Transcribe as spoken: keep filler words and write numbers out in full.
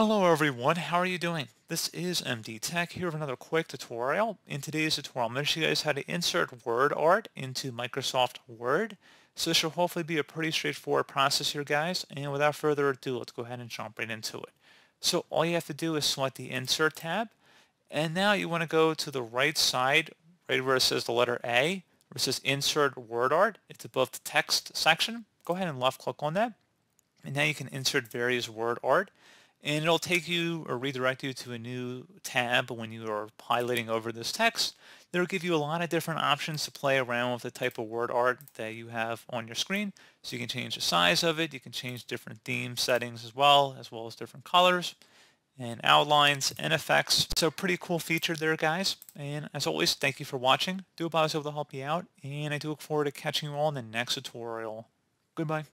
Hello everyone, how are you doing? This is M D Tech here with another quick tutorial. In today's tutorial, I'm going to show you guys how to insert word art into Microsoft Word. So this should hopefully be a pretty straightforward process here, guys. And without further ado, let's go ahead and jump right into it. So all you have to do is select the Insert tab. And now you want to go to the right side, right where it says the letter A, where it says Insert Word Art. It's above the text section. Go ahead and left click on that. And now you can insert various word art. And it'll take you or redirect you to a new tab when you are highlighting over this text. It'll give you a lot of different options to play around with the type of word art that you have on your screen. So you can change the size of it, you can change different theme settings as well, as well as different colors and outlines and effects. So pretty cool feature there, guys. And as always, thank you for watching. I do hope I was able to help you out, and I do look forward to catching you all in the next tutorial. Goodbye.